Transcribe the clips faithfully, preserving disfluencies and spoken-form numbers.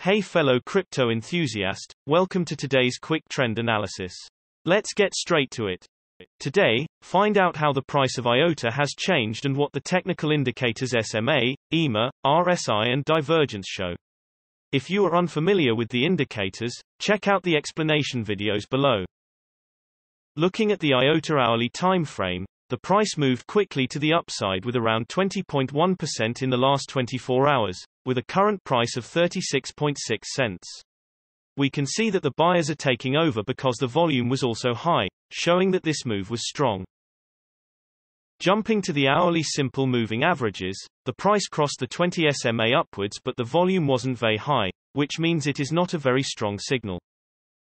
Hey fellow crypto enthusiast, welcome to today's quick trend analysis. Let's get straight to it. Today, find out how the price of I O T A has changed and what the technical indicators S M A, E M A, R S I and divergence show. If you are unfamiliar with the indicators, check out the explanation videos below. Looking at the I O T A hourly time frame, the price moved quickly to the upside with around twenty point one percent in the last twenty-four hours. With a current price of thirty-six point six cents. We can see that the buyers are taking over because the volume was also high, showing that this move was strong. Jumping to the hourly simple moving averages, the price crossed the twenty S M A upwards but the volume wasn't very high, which means it is not a very strong signal.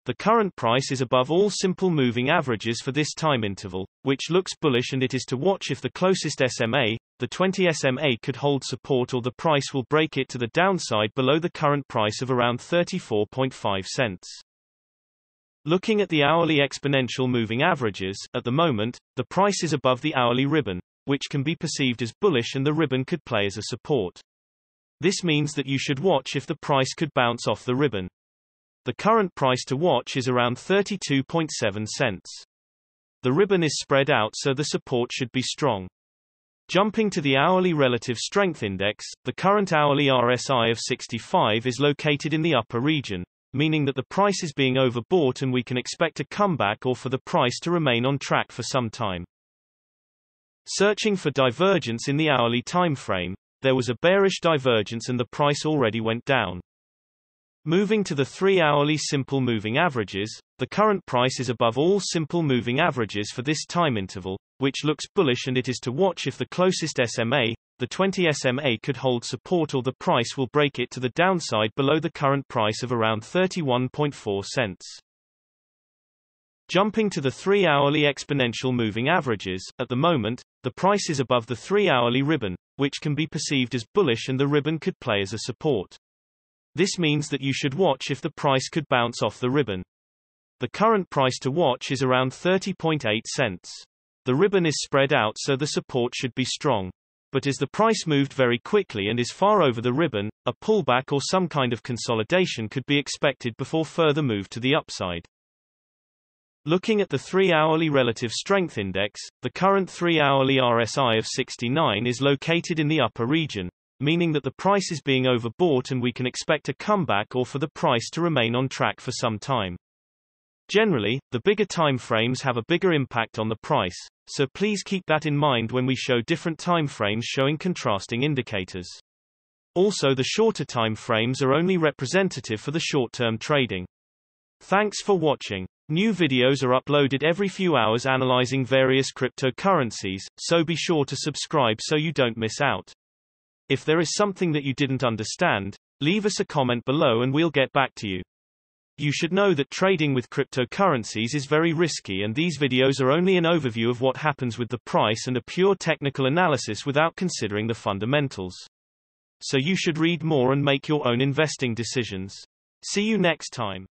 The current price is above all simple moving averages for this time interval, which looks bullish, and it is to watch if the closest S M A, the twenty S M A, could hold support or the price will break it to the downside below the current price of around thirty-four point five cents. Looking at the hourly exponential moving averages, at the moment, the price is above the hourly ribbon, which can be perceived as bullish, and the ribbon could play as a support. This means that you should watch if the price could bounce off the ribbon. The current price to watch is around thirty-two point seven cents. The ribbon is spread out, so the support should be strong. Jumping to the hourly relative strength index, the current hourly R S I of sixty-five is located in the upper region, meaning that the price is being overbought and we can expect a comeback or for the price to remain on track for some time. Searching for divergence in the hourly time frame, there was a bearish divergence and the price already went down. Moving to the three hourly simple moving averages, the current price is above all simple moving averages for this time interval, which looks bullish, and it is to watch if the closest S M A, the twenty S M A, could hold support or the price will break it to the downside below the current price of around thirty-one point four cents. Jumping to the three hourly exponential moving averages, at the moment, the price is above the three hourly ribbon, which can be perceived as bullish, and the ribbon could play as a support. This means that you should watch if the price could bounce off the ribbon. The current price to watch is around thirty point eight cents. The ribbon is spread out, so the support should be strong. But as the price moved very quickly and is far over the ribbon, a pullback or some kind of consolidation could be expected before further move to the upside. Looking at the three hourly relative strength index, the current three hourly R S I of sixty-nine is located in the upper region, meaning that the price is being overbought and we can expect a comeback or for the price to remain on track for some time. Generally, the bigger time frames have a bigger impact on the price, so please keep that in mind when we show different time frames showing contrasting indicators. Also, the shorter time frames are only representative for the short-term trading. Thanks for watching. New videos are uploaded every few hours analyzing various cryptocurrencies, so be sure to subscribe so you don't miss out. If there is something that you didn't understand, leave us a comment below and we'll get back to you. You should know that trading with cryptocurrencies is very risky, and these videos are only an overview of what happens with the price and a pure technical analysis without considering the fundamentals. So you should read more and make your own investing decisions. See you next time.